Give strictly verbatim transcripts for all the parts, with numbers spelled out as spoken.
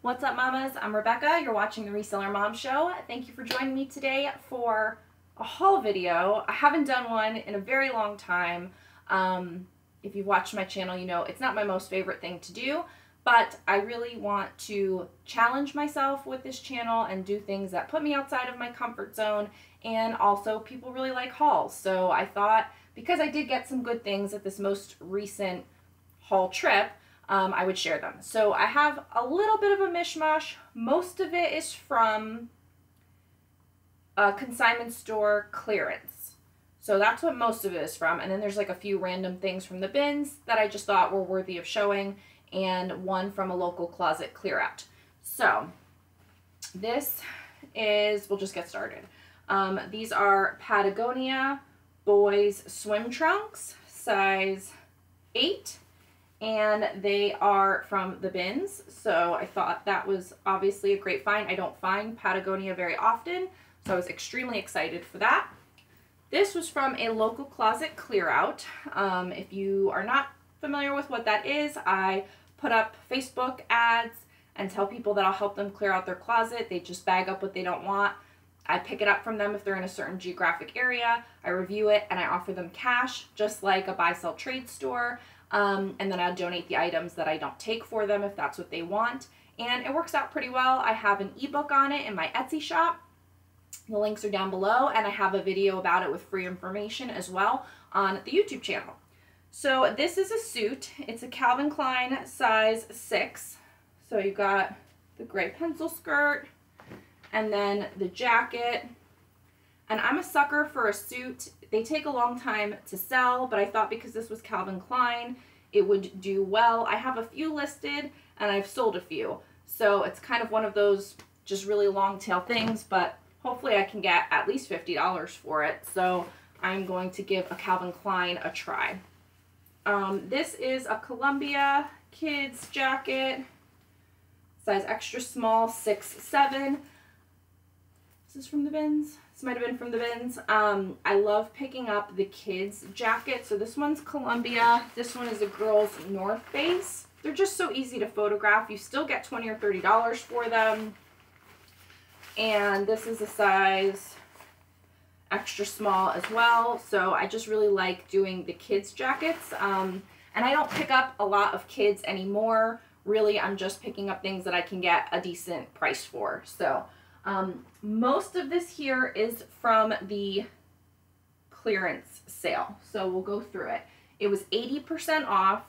What's up, mamas? I'm Rebecca. You're watching the Reseller Mom Show. Thank you for joining me today for a haul video. I haven't done one in a very long time. Um, if you've watched my channel, you know it's not my most favorite thing to do, but I really want to challenge myself with this channel and do things that put me outside of my comfort zone. And also, people really like hauls, so I thought, because I did get some good things at this most recent haul trip, Um, I would share them. So I have a little bit of a mishmash. Most of it is from a consignment store clearance. So that's what most of it is from. And then there's like a few random things from the bins that I just thought were worthy of showing, and one from a local closet clear out. So this is, we'll just get started. Um, these are Patagonia boys swim trunks, size eight. And they are from the bins, so I thought that was obviously a great find. I don't find Patagonia very often, so I was extremely excited for that. This was from a local closet clear out. Um, if you are not familiar with what that is, I put up Facebook ads and tell people that I'll help them clear out their closet. They just bag up what they don't want. I pick it up from them if they're in a certain geographic area. I review it and I offer them cash, just like a buy, sell, trade store. Um, and then I donate the items that I don't take for them if that's what they want. And it works out pretty well. I have an ebook on it in my Etsy shop. The links are down below, and I have a video about it with free information as well on the YouTube channel. So this is a suit. It's a Calvin Klein size six. So you've got the gray pencil skirt and then the jacket. And I'm a sucker for a suit. They take a long time to sell, but I thought because this was Calvin Klein, it would do well. I have a few listed, and I've sold a few. So it's kind of one of those just really long tail things, but hopefully I can get at least fifty dollars for it. So I'm going to give a Calvin Klein a try. Um, this is a Columbia kids jacket, size extra small, six seven. This is from the bins. This might have been from the bins. Um, I love picking up the kids' jacket. So this one's Columbia. This one is a girl's North Face. They're just so easy to photograph. You still get twenty or thirty dollars for them. And this is a size extra small as well. So I just really like doing the kids' jackets. Um, and I don't pick up a lot of kids anymore. Really, I'm just picking up things that I can get a decent price for. So Um, most of this here is from the clearance sale, so we'll go through it. It was eighty percent off.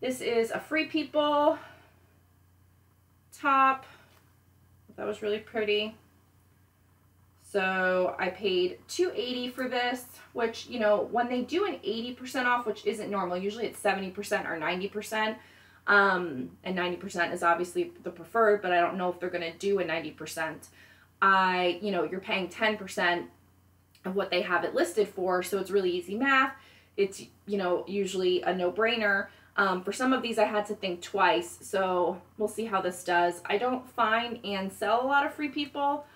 This is a Free People top. That was really pretty. So I paid two eighty for this, which, you know, when they do an eighty percent off, which isn't normal, usually it's seventy percent or ninety percent. Um, and ninety percent is obviously the preferred, but I don't know if they're going to do a ninety percent. I, you know, you're paying ten percent of what they have it listed for, so it's really easy math. It's, you know, usually a no-brainer. Um, for some of these, I had to think twice, so we'll see how this does. I don't find and sell a lot of Free People,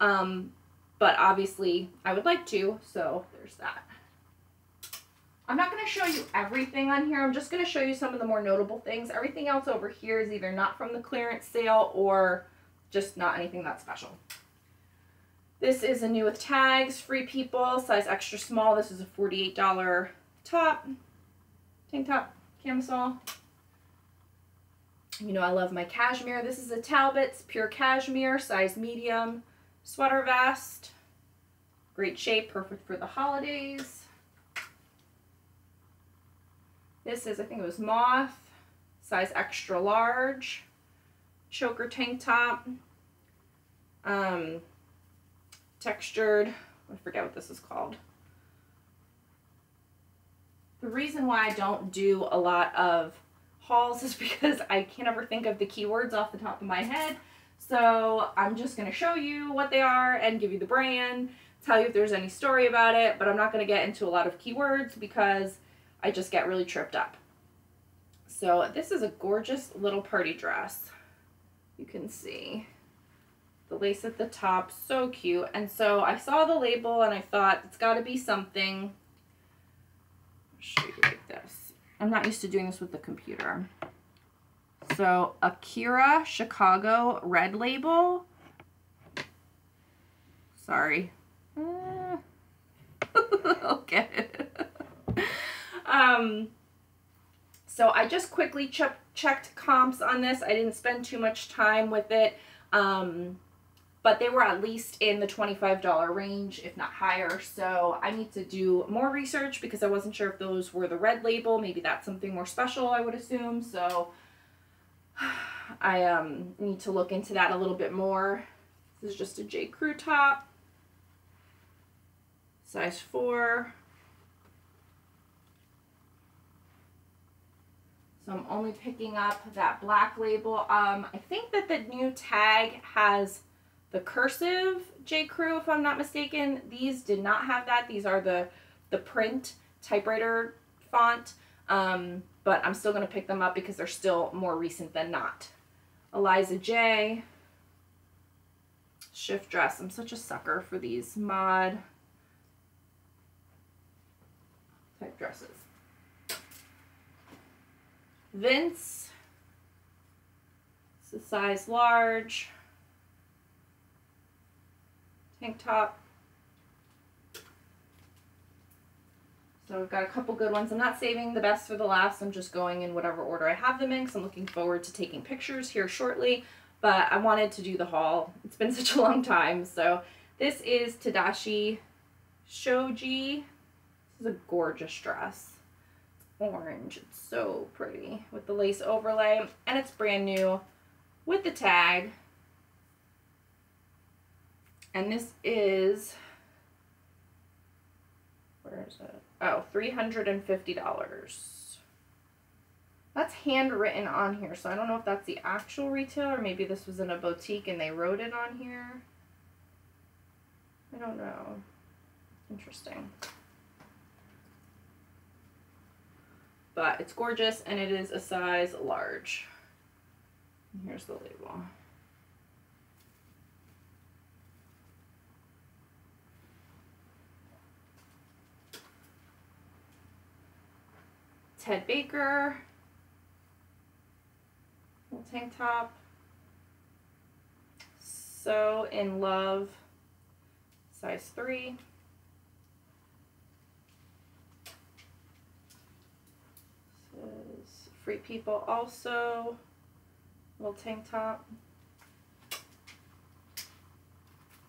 um, but obviously I would like to, so there's that. I'm not going to show you everything on here. I'm just going to show you some of the more notable things. Everything else over here is either not from the clearance sale or just not anything that special. This is a new with tags, Free People, size extra small. This is a forty-eight dollar top, tank top, camisole. You know I love my cashmere. This is a Talbots, pure cashmere, size medium, sweater vest. Great shape, perfect for the holidays. This is, I think it was Moth, size extra large, choker tank top, um, textured, I forget what this is called. The reason why I don't do a lot of hauls is because I can't ever think of the keywords off the top of my head. So I'm just going to show you what they are and give you the brand, tell you if there's any story about it, but I'm not going to get into a lot of keywords because I just get really tripped up. So this is a gorgeous little party dress. You can see the lace at the top, so cute. And so I saw the label and I thought it's gotta be something. I'll show you like this. I'm not used to doing this with the computer. So So Akira Chicago Red Label. Sorry. Uh, okay. um, so I just quickly ch checked comps on this. I didn't spend too much time with it. Um, but they were at least in the twenty-five dollar range, if not higher. So I need to do more research because I wasn't sure if those were the Red Label. Maybe that's something more special, I would assume. So I um, need to look into that a little bit more. This is just a J. Crew top, size four. So I'm only picking up that black label. Um, I think that the new tag has the cursive J. Crew, if I'm not mistaken. These did not have that. These are the the print typewriter font, um, but I'm still gonna pick them up because they're still more recent than not. Eliza J. Shift dress. I'm such a sucker for these mod type dresses. Vince. It's a size large. Tank top. So we've got a couple good ones. I'm not saving the best for the last. I'm just going in whatever order I have them in because I'm looking forward to taking pictures here shortly. But I wanted to do the haul. It's been such a long time. So this is Tadashi Shoji. This is a gorgeous dress. It's orange. It's so pretty with the lace overlay. And it's brand new with the tag. And this is, where is it? Oh, three hundred fifty dollars. That's handwritten on here, so I don't know if that's the actual retail or maybe this was in a boutique and they wrote it on here. I don't know. Interesting. But it's gorgeous and it is a size large. And here's the label. Ted Baker. Tank top. So in love, size three. Says Free People also. Little tank top.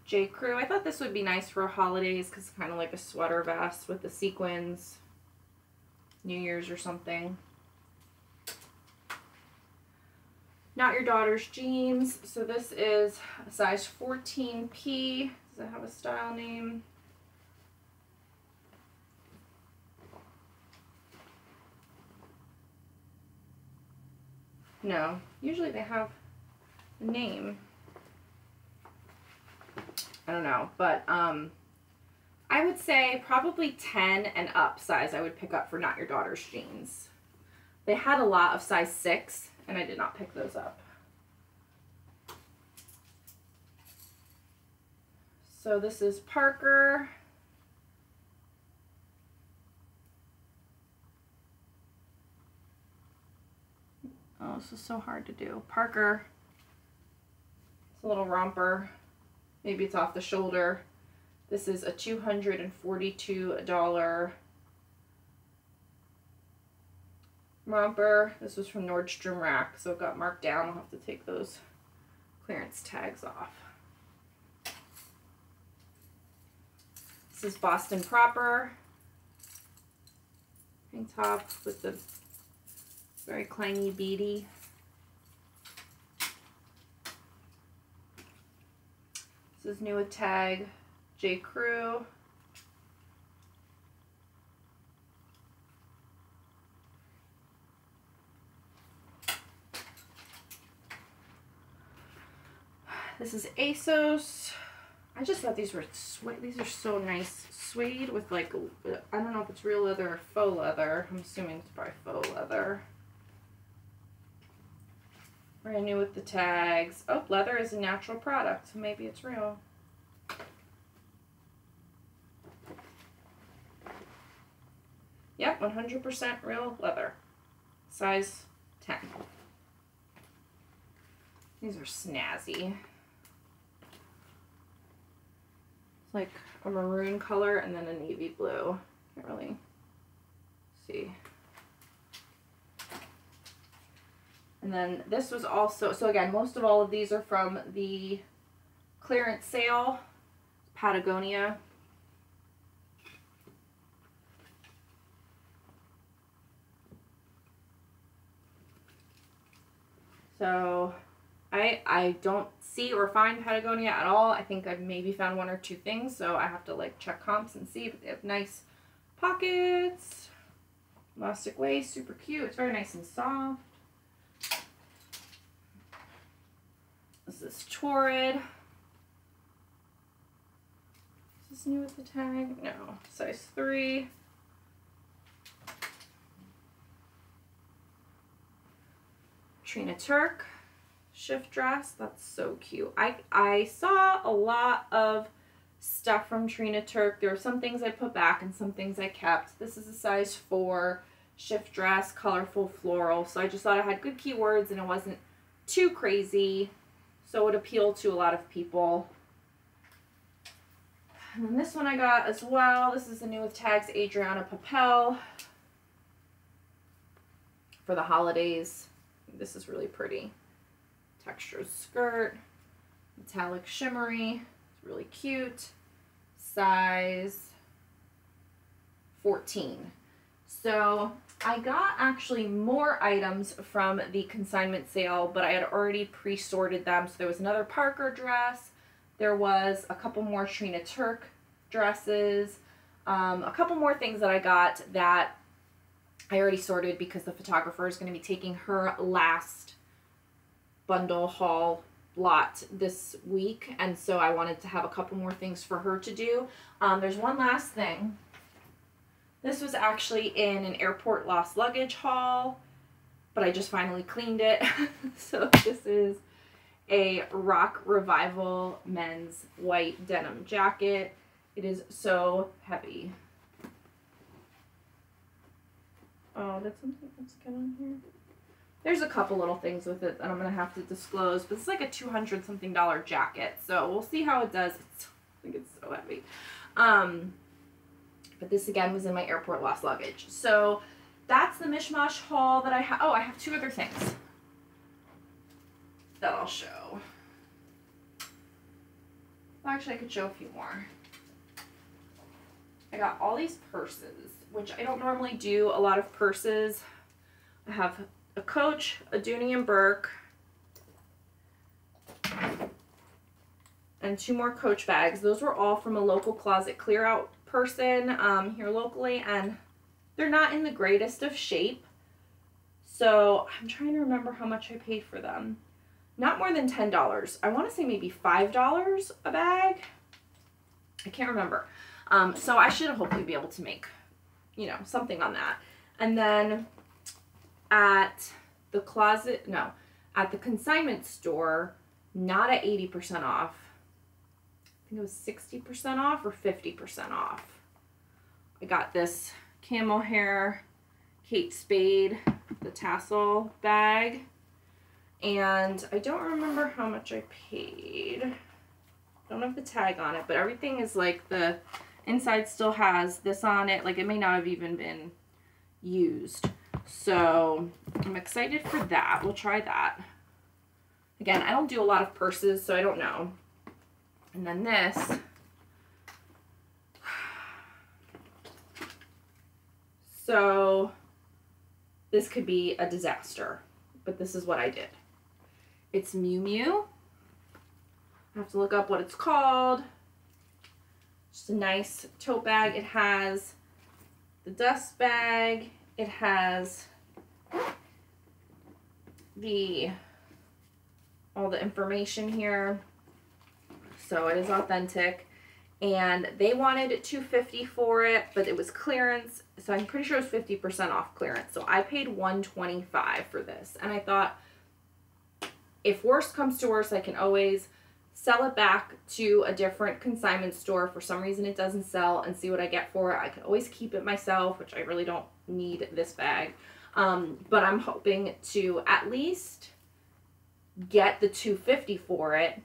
J. Crew. I thought this would be nice for holidays because it's kind of like a sweater vest with the sequins. New Year's or something. Not Your Daughter's Jeans. So this is a size fourteen P. Does it have a style name? No. Usually they have a name. I don't know. But um, I would say probably ten and up size I would pick up for Not Your Daughter's Jeans. They had a lot of size six. And I did not pick those up. So this is Parker. Oh, this is so hard to do. Parker. It's a little romper. Maybe it's off the shoulder. This is a two hundred forty-two dollar romper. This was from Nordstrom Rack, so it got marked down. I'll have to take those clearance tags off. This is Boston Proper. Tank top with the very clangy beady. This is new with tag, J. Crew. This is ASOS. I just thought these were suede. These are so nice. Suede with like, I don't know if it's real leather or faux leather. I'm assuming it's probably faux leather. Brand new with the tags. Oh, leather is a natural product, so maybe it's real. Yep, one hundred percent real leather. Size ten. These are snazzy. It's like a maroon color and then a navy blue. Can't really see. And then this was also, so again, most of all of these are from the clearance sale, Patagonia. So I, I don't see or find Patagonia at all. I think I've maybe found one or two things, so I have to like check comps and see, but they have nice pockets, elastic waist, super cute. It's very nice and soft. This is Torrid. Is this new with the tag? No. Size three. Trina Turk. Shift dress. That's so cute. I, I saw a lot of stuff from Trina Turk. There were some things I put back and some things I kept. This is a size four. Shift dress. Colorful floral. So I just thought I had good keywords and it wasn't too crazy. So it appealed to a lot of people. And then this one I got as well. This is the new with tags, Adriana Papel. For the holidays. This is really pretty. Textured skirt. Metallic shimmery. It's really cute. Size fourteen. So I got actually more items from the consignment sale, but I had already pre-sorted them. So there was another Parker dress. There was a couple more Trina Turk dresses. Um, a couple more things that I got that I already sorted because the photographer is going to be taking her last bundle haul lot this week. And so I wanted to have a couple more things for her to do. Um, there's one last thing. This was actually in an airport lost luggage haul, but I just finally cleaned it. So this is a Rock Revival men's white denim jacket. It is so heavy. Oh, that's something that's good on here. There's a couple little things with it that I'm going to have to disclose, but it's like a two hundred something dollar jacket. So we'll see how it does. It's, I think it's so heavy. Um... But this again was in my airport lost luggage. So that's the mishmash haul that I have. Oh, I have two other things that I'll show. Actually, I could show a few more. I got all these purses, which I don't normally do a lot of purses. I have a Coach, a Dooney and Bourke, and two more Coach bags. Those were all from a local closet clear out person um, here locally, and they're not in the greatest of shape, so I'm trying to remember how much I paid for them. Not more than ten dollars. I want to say maybe five dollars a bag. I can't remember. Um, so I should hopefully be able to make, you know, something on that. And then at the closet, no, at the consignment store, not at eighty percent off, it was sixty percent off or fifty percent off. I got this camel hair Kate Spade, the tassel bag, and I don't remember how much I paid. I don't have the tag on it, but everything is like the inside still has this on it. Like it may not have even been used. So I'm excited for that. We'll try that. Again, I don't do a lot of purses, so I don't know. And then this so this could be a disaster, but this is what I did. It's Miu Miu. I have to look up what it's called. Just a nice tote bag. It has the dust bag, it has the all the information here. So it is authentic, and they wanted two hundred fifty dollars for it, but it was clearance, so I'm pretty sure it was fifty percent off clearance. So I paid one hundred twenty-five dollars for this, and I thought if worse comes to worse, I can always sell it back to a different consignment store. For some reason it doesn't sell, and see what I get for it. I can always keep it myself, which I really don't need this bag, um, but I'm hoping to at least get the two fifty for it,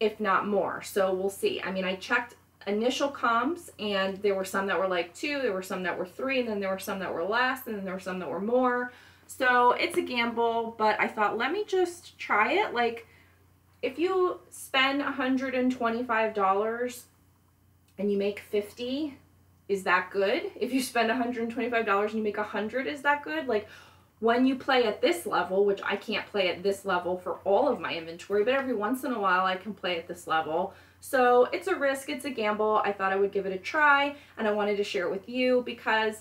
if not more. So we'll see. I mean, I checked initial comps, and there were some that were like two, there were some that were three, and then there were some that were less, and then there were some that were more. So it's a gamble, but I thought, let me just try it. Like, if you spend one hundred twenty-five dollars and you make fifty, is that good? If you spend one hundred twenty-five dollars and you make one hundred, is that good? Like, when you play at this level, which I can't play at this level for all of my inventory, but every once in a while I can play at this level. So it's a risk, it's a gamble. I thought I would give it a try, and I wanted to share it with you because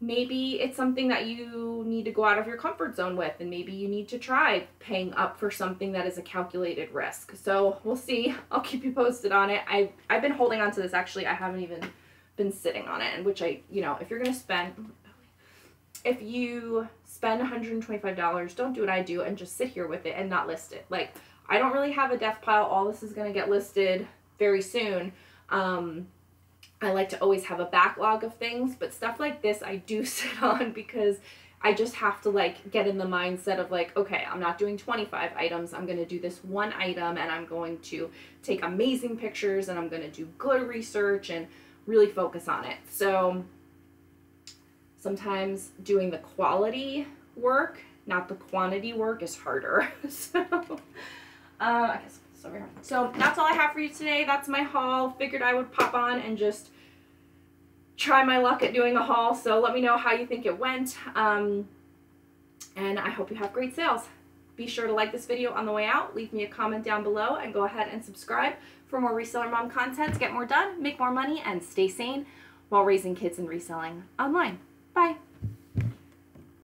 maybe it's something that you need to go out of your comfort zone with, and maybe you need to try paying up for something that is a calculated risk. So we'll see. I'll keep you posted on it. I, I've been holding on to this, actually. I haven't even been sitting on it, and which I, you know, if you're going to spend... If you spend one hundred twenty-five dollars, don't do what I do and just sit here with it and not list it. Like, I don't really have a death pile. All this is going to get listed very soon. Um, I like to always have a backlog of things, but stuff like this I do sit on because I just have to, like, get in the mindset of, like, okay, I'm not doing twenty-five items. I'm going to do this one item, and I'm going to take amazing pictures, and I'm going to do good research and really focus on it. So... sometimes doing the quality work, not the quantity work, is harder. So, uh, I guess it's over here. So that's all I have for you today. That's my haul. Figured I would pop on and just try my luck at doing a haul. So let me know how you think it went. Um, and I hope you have great sales. Be sure to like this video on the way out. Leave me a comment down below, and go ahead and subscribe for more Reseller Mom content to get more done, make more money, and stay sane while raising kids and reselling online. Bye.